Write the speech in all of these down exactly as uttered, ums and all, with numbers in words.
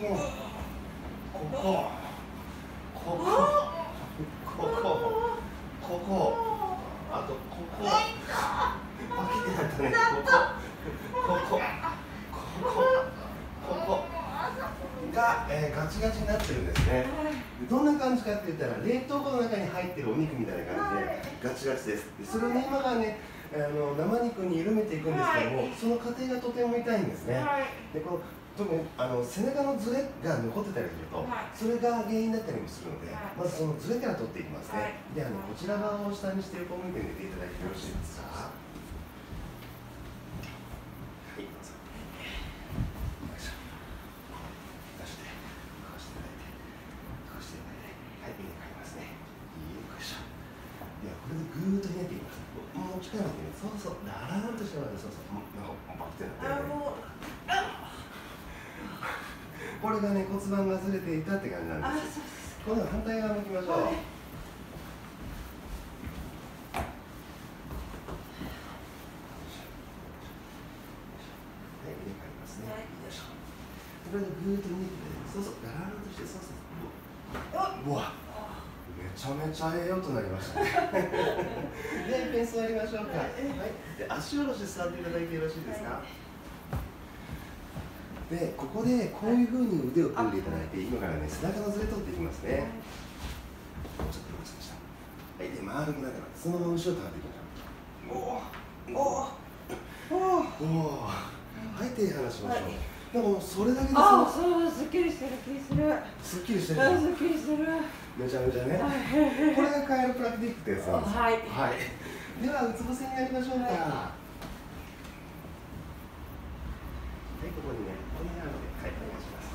ここここここここあとここ分けてなったね。こここここここが、えー、ガチガチになってるんですね。どんな感じかって言ったら冷凍庫の中に入ってるお肉みたいな感じでガチガチです。でそれをね今がねあの生肉に緩めていくんですけども、その過程がとても痛いんですね。でこの特にあの背中のズレが残ってたりすると、はい、それが原因だったりもするので、はい、まずそのズレから取っていきますね。はい、であのこちら側を下にして横向いて寝ていただいてよろしいですか。はい、どうぞ。よいしょ。出して、こうしていただいて、こうしていただいて、はい、いいね、かりますね。よいしょ。ではこれでぐーっとひねっていきます。もう力を抜いて、そうそう、だらーんとしてもらって、そうそう、なんかバクってなって。これがね骨盤がずれていたって感じなんです。今度は反対側向きましょう。はい、腕がありますね。はい、よいしょ。これでぐーっと握ってそうそうガラーンとしてそうそううわめちゃめちゃええよとなりましたね。で一遍座りましょうか。はい、で足下ろして座っていただいてよろしいですか。はい、でここでこういうふうに腕を組んでいただいて、今からね背中のずれ取っていきますね。もうちょっと落ちました。はい、で丸くなってそのまま後ろ立っていきましょう。おおおおはい手離しましょう。でもそれだけです。あ、そうすっきりしてる気する。すっきりしてる。すっきりしてる。めちゃめちゃね。これがカイロプラクティックってやつなんです。はいはい。ではうつ伏せになりましょうか。ここにね、この辺で、はい、お願いします。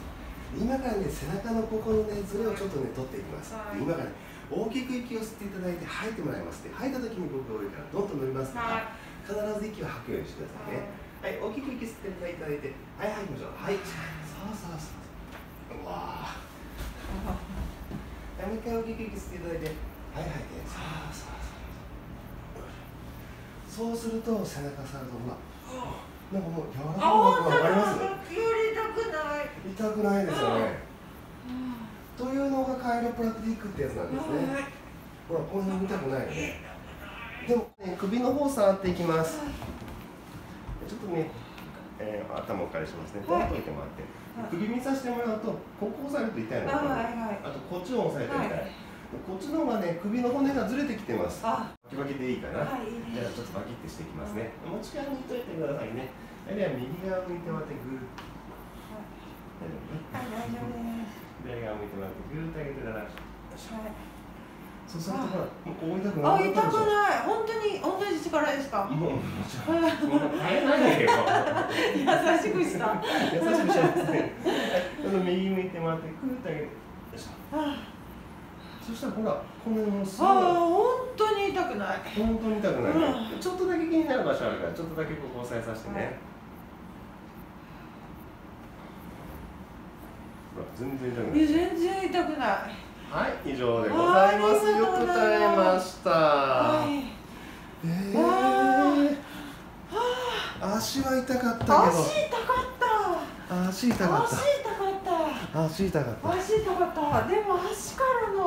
今からね、背中のここのね、ズレをちょっとね、取っていきます。はい、今から、ね、大きく息を吸っていただいて、吐いてもらいます。で、吐いた時に僕が上からどんどん伸びますから、はい、必ず息を吐くようにしてくださいね。はい、はい、大きく息吸っていただいて、はい、吐きましょう。はい、そうそうそう。うわあ。もう一回大きく息吸っていただいて、はい、吐いて、そうそうそう。そうすると、背中触ると、ほら。なんかもう柔らかくなるの分かります？より痛くない。痛くないですよね。というのがカイロプラクティックってやつなんですね。ほらこんなに痛くないよね。でもね首の方触っていきます。ちょっとね、えー、頭をお借りしますね。ポンと置いてもらって、首見させてもらうとここを押さえると痛いのかな。あとこっちを押さえて痛い。こっちの方がね首の骨がずれてきてます。バキバキでいいかな。はい、じゃあちょっとバキってしていきますね。持ち側にいといてくださいね。では右側向いてもらってグー。大丈夫です。左側向いてもらってグーッと上げてください。そうするとほらもう痛くない。あ、痛くない。本当に同じ力ですか。もうもちろん。耐えないよ。優しくした。優しくしたですね。あと右向いてもらってグーッと上げて。そしたらほらこの辺もすごい。ああ本当に痛くない。本当に痛くない、うん、ちょっとだけ気になる場所あるからちょっとだけここ押さえさせてね、はい、ほら全然痛くない。全然痛くない。はい以上でございます。よく耐えました。はい、えー、あ足は痛かったけど足痛かった足痛かった足痛かった足痛かった。でも足からの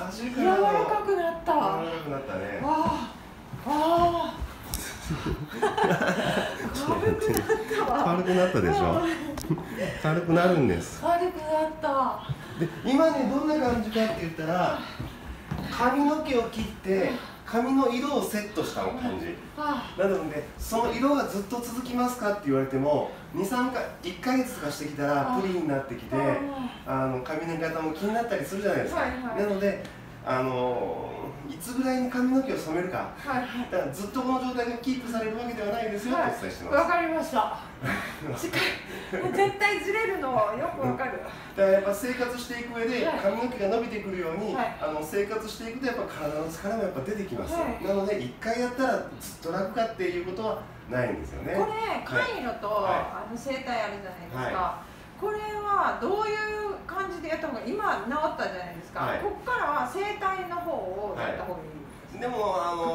柔らかくなった。柔らかくなったね。ああ。軽くなったわ。軽くなったでしょ。軽くなるんです。軽くなった。で今ねどんな感じかって言ったら髪の毛を切って髪の色をセットしたの感じ。なのでその色がずっと続きますかって言われてもにさんかいいっかげつとかしてきたらプリンになってきてあの髪の型も気になったりするじゃないですか。はいはい、なのであのいつぐらいに髪の毛を染めるか、はいはい、だからずっとこの状態がキープされるわけではないですよと、はい、お伝えしてます。わかりました。絶対ずれるのはよくわかる。だからやっぱ生活していく上で髪の毛が伸びてくるように、はい、あの生活していくとやっぱ体の疲れもやっぱ出てきます、はい、なのでいっかいやったらずっと楽かっていうことはないんですよね。これカイロと、はい、あの整体あるじゃないですか、はい、これはどういう感じでやった方が。今治ったじゃないですか、はい、ここからは整体の方をやった方がいいんです、はい、でもあの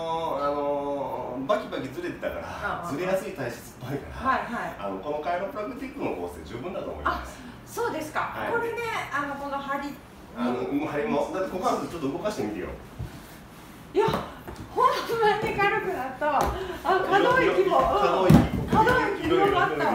ー、あのー、バキバキずれてたからずれやすい体質っぽいから、はいはい、あのこのカイロプラクティックのコースで十分だと思います。そうですか。これね、あのこの針。あの針も、だってここはちょっと動かしてみてよ。いや、ほんとに軽くなった。あ、可動域も。可動域。可動域広がった。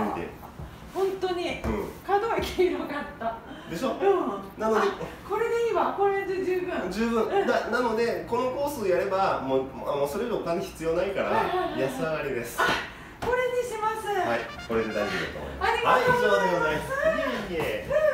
本当に。可動域広がった。でしょ。うん。なので。これでいいわ。これで十分。十分。な、なので、このコースをやれば、もう、あの、それ以上お金必要ないから、安上がりです。これにします。はい、これで大丈夫だと思います。ありがとうございます。はい、以上でございます。いえいえ。